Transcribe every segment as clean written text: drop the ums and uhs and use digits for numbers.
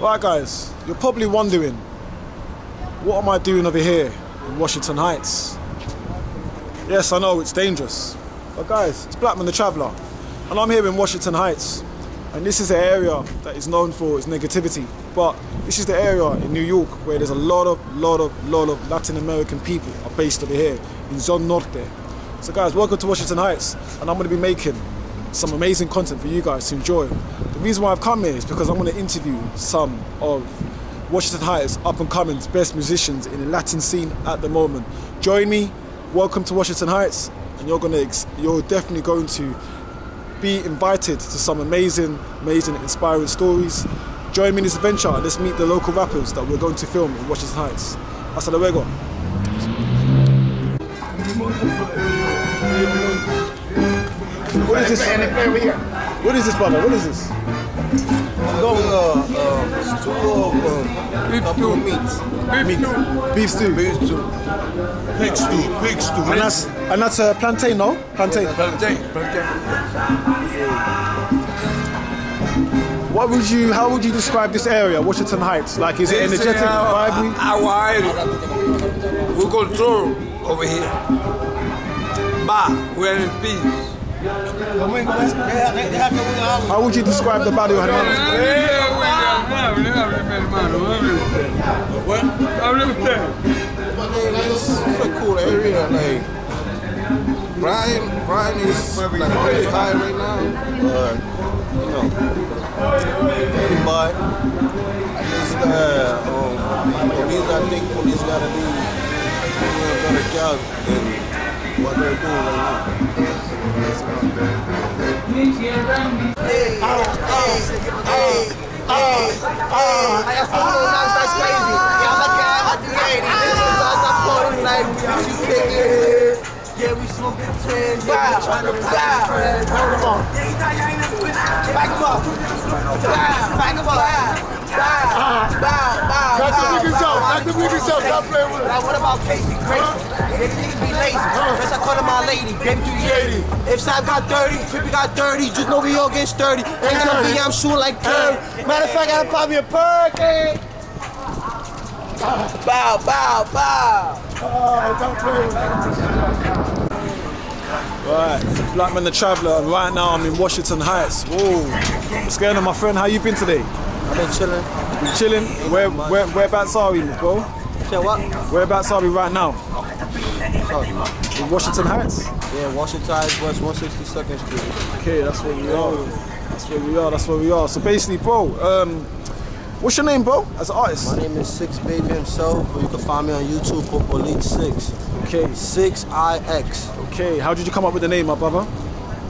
Right guys, you're probably wondering, what am I doing over here in Washington Heights? Yes, I know, it's dangerous. But guys, it's Blackman the Traveller, and I'm here in Washington Heights. And this is the area that is known for its negativity. But this is the area in New York where there's a lot of Latin American people are based over here in Zone Norte. So guys, welcome to Washington Heights, and I'm going to be making some amazing content for you guys to enjoy. The reason why I've come here is because I'm going to interview some of Washington Heights up-and-coming best musicians in the Latin scene at the moment. Join me, welcome to Washington Heights, and you're definitely going to be invited to some amazing, inspiring stories. Join me in this adventure and let's meet the local rappers that we're going to film in Washington Heights. Hasta luego. What is this? What is this, brother? What is this? I'm going stew meat. Beef stew. Beef stew. Pig stew. Pig stew. And that's a plantain, no? Plantain. Plantain. Plantain. What would you? How would you describe this area, Washington Heights? Like, is it energetic, vibrant? We control over here. We're in peace. How would you describe the barrio, hermano? It's a cool area, like Brian is like really high right now, but you know, anybody, I just police. I think police gotta do a better job than what they're doing right now. That's crazy. Yeah, we smoking twins. Wow. What about Casey Grace? If niggas be lazy, unless I call them my lady, baby, do you 80? If Side got 30, Trippy got 30, just know we all get sturdy. Ain't gonna be, I'm shooting like 30. Matter of fact, I gotta pop me a perk, eh? Bow, bow, bow. Oh, don't play with me. Right, Blackman the Traveller, and right now I'm in Washington Heights. Whoa. What's going on, my friend? How you been today? I've been chilling. You chilling? Whereabouts are we, bro? So what? Whereabouts are we right now? In Washington Heights? Yeah, Washington Heights, West 162nd Street. Okay, that's where we are. That's where we are, that's where we are. So basically, bro, what's your name, bro, as an artist? My name is 6ixBaby himself, but you can find me on YouTube, Popalot Six. Okay. 6ix. Okay, how did you come up with the name, my brother?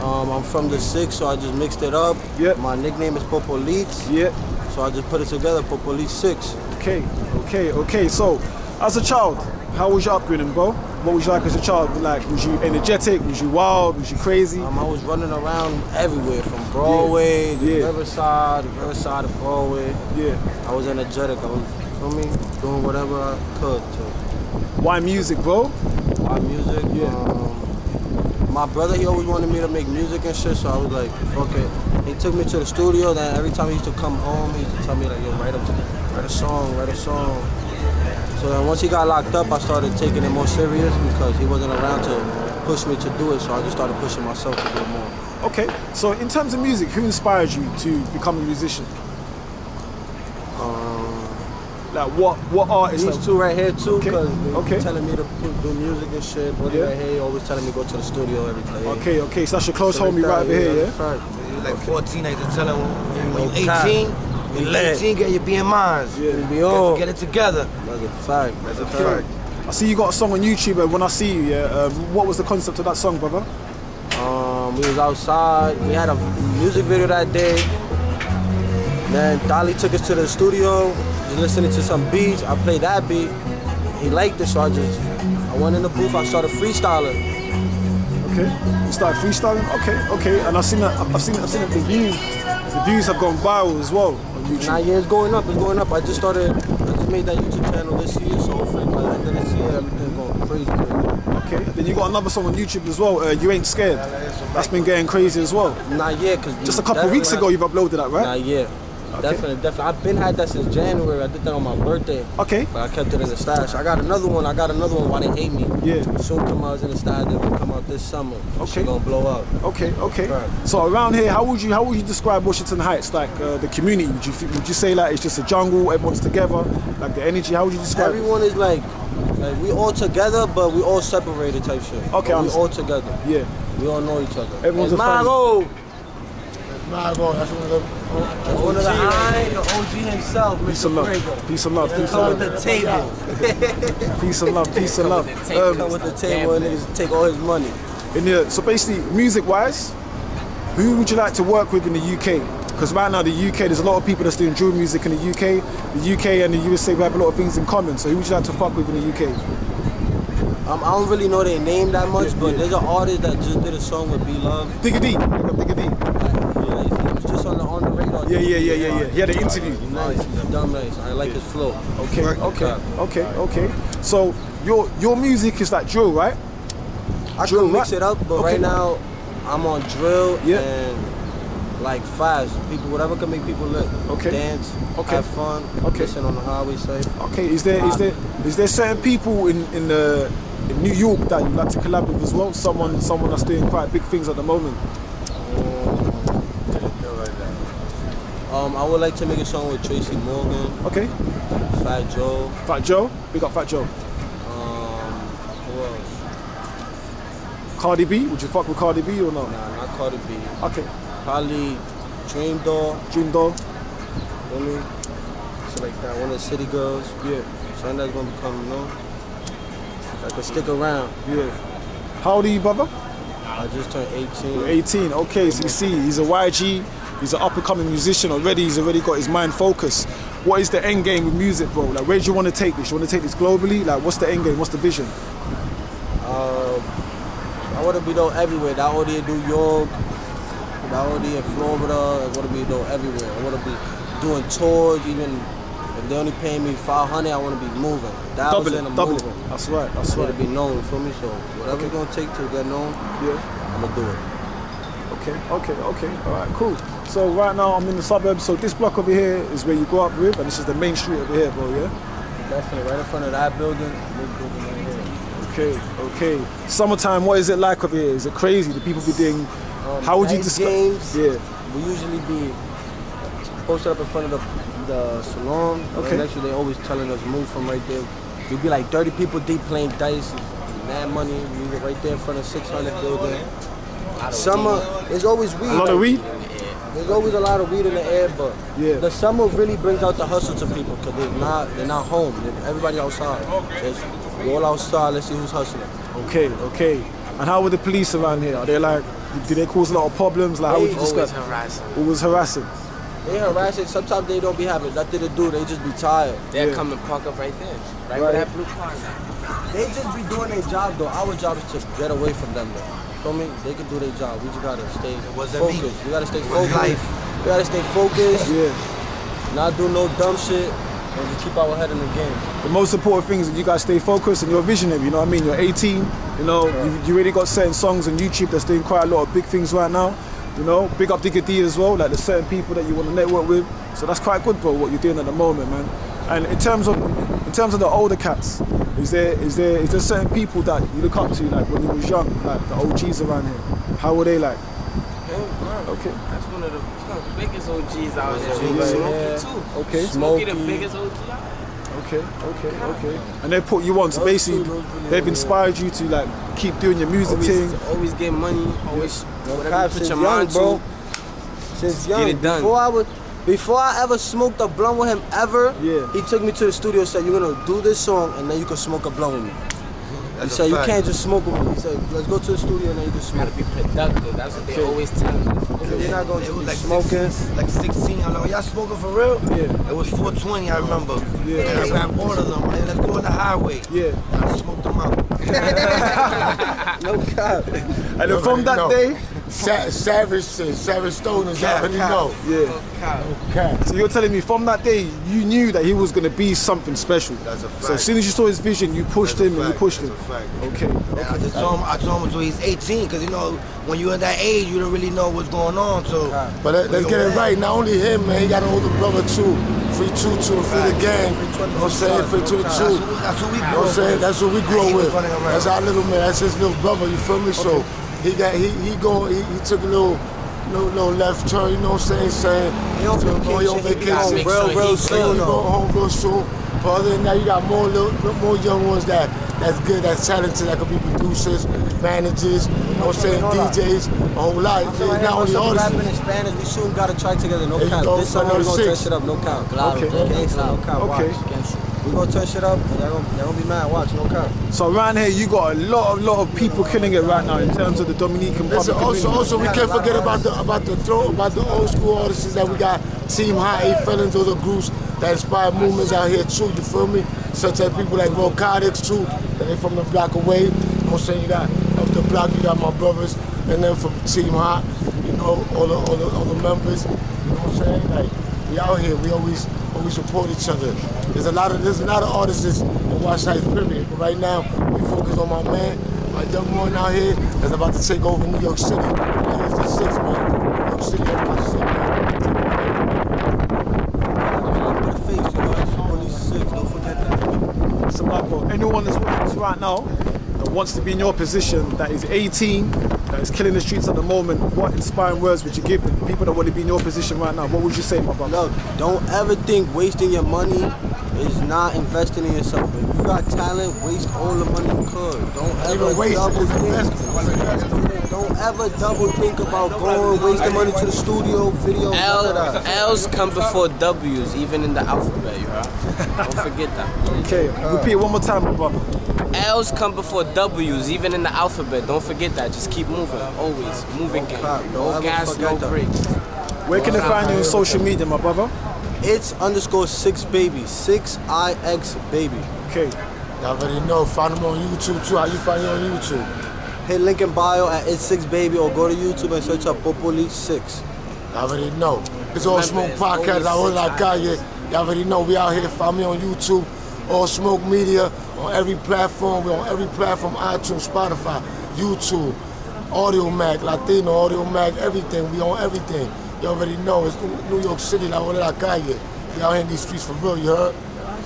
I'm from the Six, so I just mixed it up. Yep. My nickname is Popalot. Yep. So I just put it together, Popalot Six. Okay, okay, okay. So, as a child, how was your upbringing, bro? What was you like as a child? Like, was you energetic? Was you wild? Was you crazy? I was running around everywhere, from Broadway to Riverside, Riverside to Broadway. Yeah. I was energetic. I was, doing whatever I could to. Why music, bro? Why music? Yeah. My brother, he always wanted me to make music and shit, so I was like, fuck it. He took me to the studio, then every time he used to come home, he used to tell me, like, yo, write a song. So then once he got locked up, I started taking it more serious because he wasn't around to push me to do it, so I just started pushing myself to do it more. Okay, so in terms of music, who inspired you to become a musician? Like what artists? These two right here too, because they're telling me to do music and shit. Buddy right here, always telling me to go to the studio every day. Okay, okay, so that's your close homie right over here, yeah? He was like 14, I just tell him, when you're 18, you're 18, get your BMIs. Yeah. We all get it together. That's a fact. That's a fact. I see you got a song on YouTube, and when I see you, what was the concept of that song, brother? We was outside. We had a music video that day. Then Dolly took us to the studio. Just listening to some beats. I played that beat. He liked it, so I went in the booth. I started freestyling. Okay. You started freestyling. Okay. Okay. And I've seen that the views. The views have gone viral as well. Nah, yeah, it's going up, it's going up. I just made that YouTube channel this year, so hopefully by the end of this year, everything's going crazy. Okay, then you got another song on YouTube as well, You Ain't Scared. That's been getting crazy as well. Nah, yeah, because... Just a couple of weeks ago, you've uploaded that, right? Nah, yeah. Okay. Definitely. I've been had that since January. I did that on my birthday. Okay. But I kept it in the stash. I got another one while they hate me. Yeah. Soon come out in the stash. They're gonna come out this summer. Okay. She's gonna blow up. Okay. Okay. Right. So around here, how would you describe Washington Heights? Like the community? Would you say like it's just a jungle? Everyone's together. Like the energy. How would you describe? Everyone is like we all together, but we all separated type shit. Okay. We all together. Yeah. We all know each other. Everyone's a family. Mago, that's one of the OG himself, Mr. Peace and love, peace and love. Come with the table. Peace and love, peace and love. Come with the table and just take all his money. And yeah, so basically, music-wise, who would you like to work with in the UK? Because right now, the UK, there's a lot of people that's doing drill music in the UK. The UK and the USA, we have a lot of things in common. So who would you like to fuck with in the UK? I don't really know their name that much, yeah, but yeah, there's an artist that just did a song with B-Love. Digga D. Digga D. Yeah, he was just on the radar. Yeah. He had an interview. He's nice. He's dumb nice. I like his flow. Okay. Okay. So your music is like drill, right? I drill, could mix right? it up, but okay. Right now I'm on drill and like fast people, whatever can make people look, dance, have fun, listen on the highway side. Okay. Is there certain people in New York that you like to collab with as well? Someone that's doing quite big things at the moment. I would like to make a song with Tracy Morgan. Okay. Fat Joe. Fat Joe? Big up Fat Joe. Who else? Cardi B? Would you fuck with Cardi B or no? Nah, not Cardi B. Okay. Probably Dream Doll. Dream Doll. Women. So like that. One of the city girls. Yeah. Something that's gonna become, you know? I can stick around. Yeah. How old are you, brother? I just turned 18. You're 18. Okay, so you see, he's a YG. He's an up-and-coming musician already. He's already got his mind focused. What is the end game with music, bro? Like, where do you want to take this? You want to take this globally? Like, what's the end game? What's the vision? I want to be though everywhere. I want to do New York. I want to be in Florida. I want to be though everywhere. I want to be doing tours, even. They only pay me 500. I want to be moving. Double it. That's right. That's right. To be known, feel me? So whatever it's gonna take to get known, I'm gonna do it. Okay. All right, cool. So right now I'm in the suburbs. So this block over here is where you go up with, and this is the main street over here, bro. Yeah. Definitely, right in front of that building. Right here. Okay. Summertime. What is it like over here? Is it crazy? The people be doing? How would you describe? Yeah. We usually be posted up in front of the salon. Okay. Actually, they always telling us move from right there. You'll be like 30 people deep playing dice, mad money. We were right there in front of 600 building. Summer, there's always weed. A lot of weed. There's always a lot of weed in the air, but the summer really brings out the hustle to people because they're not home. Everybody outside. We're all outside. Let's see who's hustling. Okay. And how are the police around here? Are they like? Do they cause a lot of problems? Like, how would you describe? Always harassing. They harass it. Sometimes they don't be having nothing to do. They just be tired. They'll come and park up right there. Right where that blue car is. They just be doing their job, though. Our job is to get away from them, though. Feel me? They can do their job. We just got to stay focused. We got to stay focused. We got to stay focused. Yeah. Not do no dumb shit. And just keep our head in the game. The most important thing is that you guys stay focused and you're visionary. You know what I mean? You're 18. You know, you really got certain songs on YouTube that's doing quite a lot of big things right now. You know, big up Digga D as well, like there's certain people that you want to network with. So that's quite good, bro, what you're doing at the moment, man. And in terms of the older cats, is there certain people that you look up to, like when you was young, like the OGs around here? How were they like? Okay. That's one of the biggest OGs out there. Smokey too. Okay. Smokey the biggest OG out there. Okay. And they put you on, so basically they've inspired you to like keep doing your music thing. Always get money, always whatever you put your mind to. Since young, get it done. Before I ever smoked a blunt with him ever, he took me to the studio and said, you're gonna do this song and then you can smoke a blunt with me. He said, you can't just smoke with me. He said, let's go to the studio and then you can smoke. You gotta be productive, that's what they always tell me. They're not gonna do like smoking. Like 16, I'm like, y'all smoking for real? Yeah. It was 420, I remember. Yeah. And I grabbed all of them, and let's go on the highway. Yeah. And I smoked them out. No cap. And then from that day, Savage Stoner's already know. Yeah. Okay. So you're telling me from that day you knew that he was gonna be something special. That's a fact. So as soon as you saw his vision, you pushed him and you pushed him. Okay. I just told him. I told him until he's 18, because you know when you're in that age, you don't really know what's going on. So. But let's get it right. Not only him, man. He got an older brother too. Free Choo-Choo, free the gang. You know what I'm saying? Free Choo-Choo. That's what we grew up with. That's what we grew with. That's our little man. That's his little brother. You feel me? So. He took a little left turn, you know what I'm saying? On vacation real soon, go home real soon. But other than that, you got more young ones that's good, that's talented, that could be producers, managers, you know what I'm saying, DJs, a whole lot. It's not only artists. Rapping in Spanish, we soon got to track together, no count. This summer we're going to turn shit up, no count. Okay. We're going to turn shit up, and they're going to be mad. Watch, no cap. So around here, you got a lot of people killing it right now in terms of the Dominican Republic. Also, we can't forget about the old school artists that we got. Team High Eight Felons, those are groups that inspire movements out here too, you feel me? Such as people like Rocotics too, that they from the block away. You know what I'm saying? You got up the block, you got my brothers, and then from Team High, you know, all the members. You know what I'm saying? Like, we out here, we always support each other. There's a lot of artists in Washington Heights, period. But right now, we focus on my man, my young one out here that's about to take over New York City. That is the 6th, man. New York City, don't forget that. So, Marco, anyone that's watching this right now that wants to be in your position, that is 18, that is killing the streets at the moment, what inspiring words would you give them? People that want to be in your position right now, what would you say, my brother? Look, don't ever think wasting your money is not investing in yourself. If you got talent, waste all the money you could. Don't ever double think about going, wasting money to the studio, video. L's come before W's, even in the alphabet, you heard? Don't forget that. Okay, repeat one more time, my brother. L's come before W's, even in the alphabet. Don't forget that. Just keep moving. Always. Moving game. No gas, no brakes. Where can they find you on social media, my brother? It's _6baby. 6ixBaby. Okay. Y'all already know. Find them on YouTube, too. How you find me on YouTube? Hit link in bio at @6baby or go to YouTube and search up Popalot Six. Y'all already know. It's All Smoke Podcast. I would like y'all already know. We out here. Find me on YouTube. All Smoke Media. On every platform, we're on every platform, iTunes, Spotify, YouTube, Audio Mac, Latino, Audio Mac, everything, we on everything. You already know, it's New York City, La Ola La Calle. We out here in these streets for real, you heard?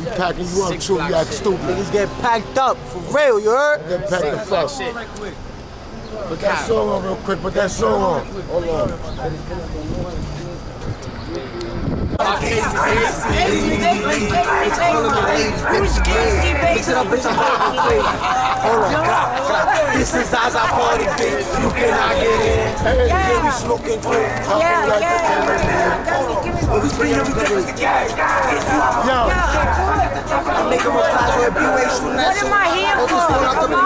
We packing you up too, we act stupid. Niggas get packed up, for real, you heard? Get packed the fuck. Put that song on real quick, put that song on. Hold on. This is as I party, bitch. You cannot get in. You can't be smoking too. I'm making a flash with B-Way shooting at you. What am I here for? Come on.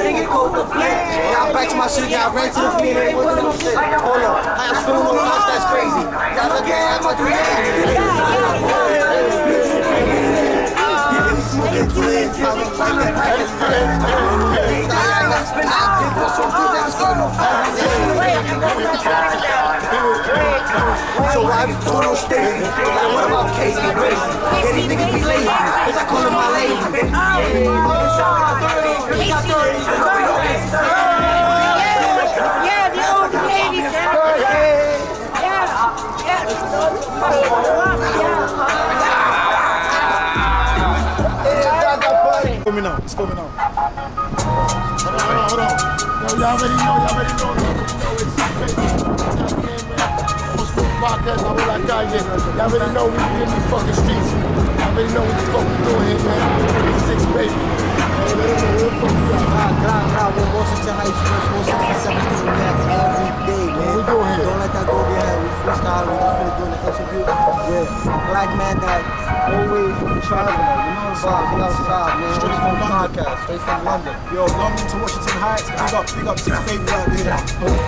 I back to my shit, got right to the feet, ain't with no shit. Hold up, I have spoon on the house, that's crazy. Y'all look at my so I be torn on stage, like what about Casey Gracie? Yeah, these niggas be lazy, cause I call them my lady. Yeah, the old lady. Yeah. It's coming out. Hold on. Y'all already know Podcast, I would like that, yeah. Y'all already know we in these fucking streets. Y'all already know what the fuck we doing here, man. 6ixBaby. God, we're Washington Heights, Washington 7th every day, man. We doing here? Don't let that go behind. We freestyle, we just finna do an interview with Blackman that always traveling. You know what I'm outside, man. Straight from podcast, straight from London. Yo, London to Washington Heights. Big up 6ixBaby out there. Hold on.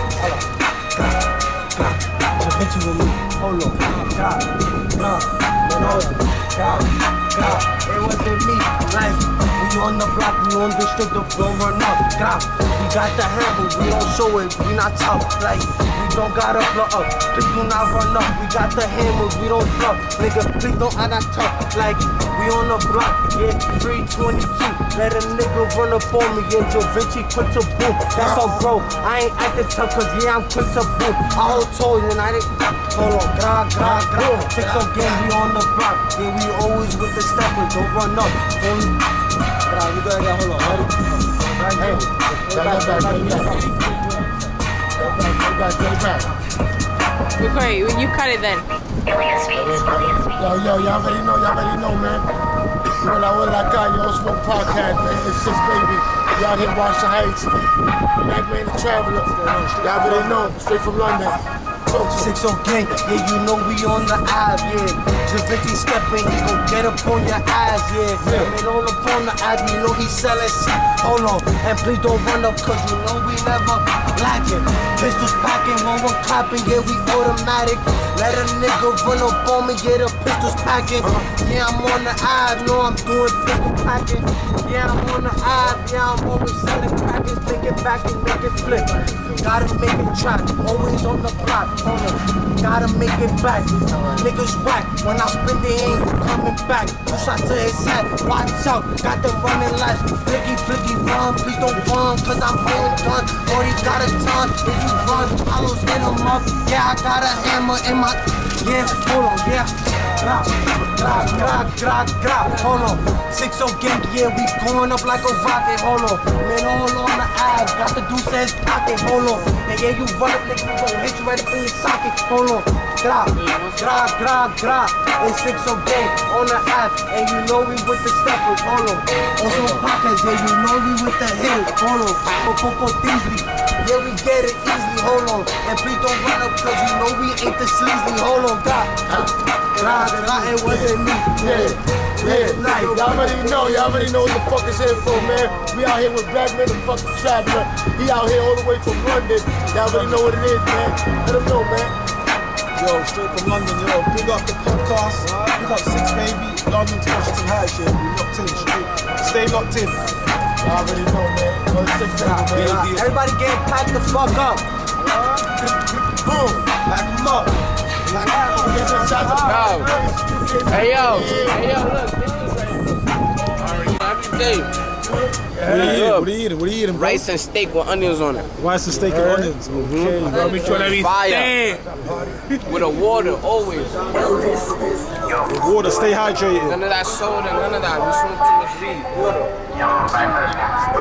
I bet you will leave. Hold on. God. No. No. God. God. It wasn't me. Life. We on the block. We on the strip. The floor run up. God. We got the handle. We don't show it. We not tough. Like. We don't gotta blow up. Please do not run up. We got the hammer. We don't bluff. Nigga, please don't act that tough. Like, we on the block. Yeah, 322. Let a nigga run up on me. Yeah, Joe Vinci quick to boom. That's all, bro. I ain't acting tough, cause yeah, I'm quick to boom. I hold told you, and I didn't. Hold on. God. Pick up game. We on the block. Yeah, we always with the steppers. Don't run up. Nah, you gotta get, hold on. Hey, back. Wait, you cut it then. Yo, y'all already know, man. Hola, calle, All Smoke Podcast, man. It's 6ixBaby. Y'all here in Washington Heights. Blackman the Traveller. Y'all already know, straight from London. 6-0 gang, yeah, you know we on the eyes, yeah. Javicki stepping, he gon' get up on your eyes, yeah. Get all up on the eyes, you know he sellin' shit. Hold on, and please don't run up, cause you know we never blackin'. Pistols packing, when we're clapping, yeah, we automatic. Let a nigga run up on me, yeah, the pistols packing. Yeah, I'm on the eyes, no, I'm doing pistol packing. Yeah, I'm on the eyes, yeah, I'm always sellin' crackers. Take it back and make it flip. Gotta make it trap, always on the block. Gotta make it back, niggas whack. When I spin they ain't coming back. Two shots to his head, watch out. Got them running lights, blicky, run. Please don't run, cause I'm holding gun. Already got a ton, if you run I'll hit him up, yeah, I got a hammer in my. Yeah, hold on, yeah. Grab, hold on. 6-0 gang, yeah, we going up like a rocket, hold on. Man, all on the eyes, got the deuce in his pocket, hold on. And yeah, you run up, nigga, we gon' hit you right up in your socket, hold on. Grab. It's 6-0 gang, on the eyes, and you know we with the steppers, hold on. Also pockets, yeah, you know we with the hitters, hold on. Popalot Six, yeah, we get it easily, hold on. And please don't run up, cause you know we ain't the sleazy, hold on. God, it wasn't me. Yeah. Y'all already know what the fuck is here for, man. We out here with Blackman the fucking Traveller. He out here all the way from London. Y'all already know what it is, man. Let him know, man. Yo, straight from London, yo. Big up the podcast. Big up 6ixBaby. London to Washington Heights, yeah. We locked in, straight. Stay locked in. Y'all already know, man. Everybody get packed the fuck up. Boom. Pack them up. Hey yo, look, What are you eating, bro? Rice and steak with onions on it. Rice and steak and onions. Okay. Make sure that we stand. With the water, always. Water, stay hydrated. None of that soda, none of that. We smoke too much weed. Water.